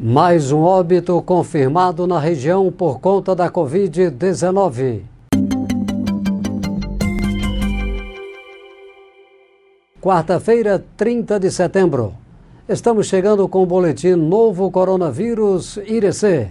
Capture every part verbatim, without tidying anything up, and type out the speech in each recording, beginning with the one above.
Mais um óbito confirmado na região por conta da Covid dezenove. Quarta-feira, trinta de setembro. Estamos chegando com o boletim Novo Coronavírus Irecê.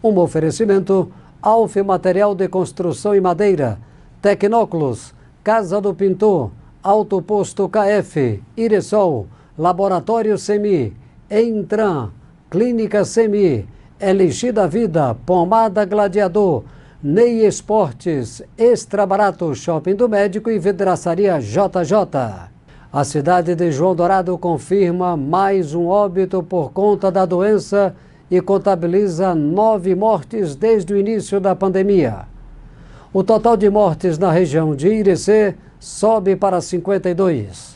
Um oferecimento Alfim Material de Construção e Madeira, Tecnóculos, Casa do Pintor, Autoposto Kf, Iresol, Laboratório Semi, Entran, Clínica Semi, Elixir da Vida, Pomada Gladiador, Ney Esportes, Extra Barato, Shopping do Médico e Vidraçaria J J. A cidade de João Dourado confirma mais um óbito por conta da doença e contabiliza nove mortes desde o início da pandemia. O total de mortes na região de Irecê sobe para cinquenta e dois.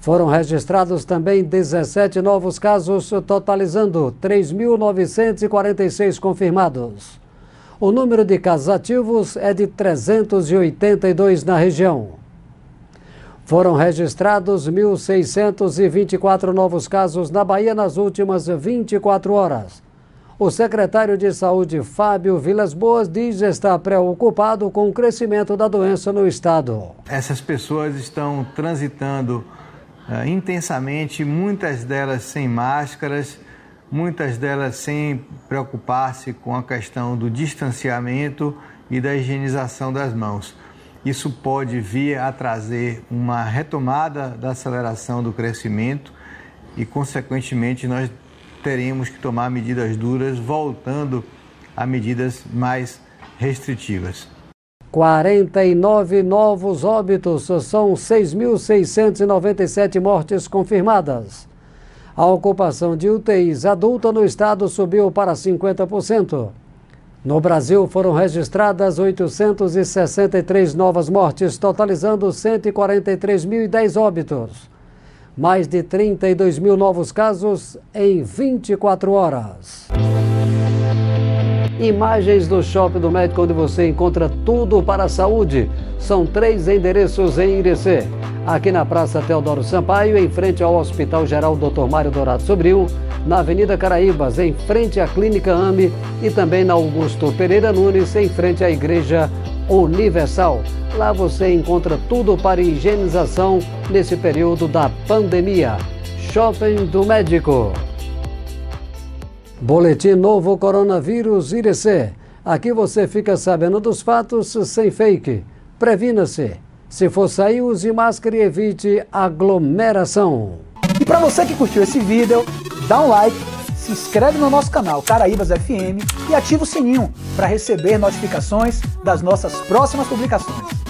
Foram registrados também dezessete novos casos, totalizando três mil novecentos e quarenta e seis confirmados. O número de casos ativos é de trezentos e oitenta e dois na região. Foram registrados mil seiscentos e vinte e quatro novos casos na Bahia nas últimas vinte e quatro horas. O secretário de Saúde, Fábio Villas-Boas, diz estar preocupado com o crescimento da doença no estado. Essas pessoas estão transitando Uh, intensamente, muitas delas sem máscaras, muitas delas sem preocupar-se com a questão do distanciamento e da higienização das mãos. Isso pode vir a trazer uma retomada da aceleração do crescimento e, consequentemente, nós teremos que tomar medidas duras, voltando a medidas mais restritivas. quarenta e nove novos óbitos, são seis mil seiscentos e noventa e sete mortes confirmadas. A ocupação de U T Is adulta no estado subiu para cinquenta por cento. No Brasil foram registradas oitocentos e sessenta e três novas mortes, totalizando cento e quarenta e três mil e dez óbitos. Mais de trinta e dois mil novos casos em vinte e quatro horas. Imagens do Shopping do Médico, onde você encontra tudo para a saúde. São três endereços em Irecê. Aqui na Praça Teodoro Sampaio, em frente ao Hospital Geral doutor Mário Dourado Sobriu, na Avenida Caraíbas, em frente à Clínica A M E, e também na Augusto Pereira Nunes, em frente à Igreja Universal. Lá você encontra tudo para higienização nesse período da pandemia. Shopping do Médico. Boletim Novo Coronavírus Irecê. Aqui você fica sabendo dos fatos sem fake. Previna-se. Se for sair, use máscara e evite aglomeração. E para você que curtiu esse vídeo, dá um like, se inscreve no nosso canal Caraíbas F M e ativa o sininho para receber notificações das nossas próximas publicações.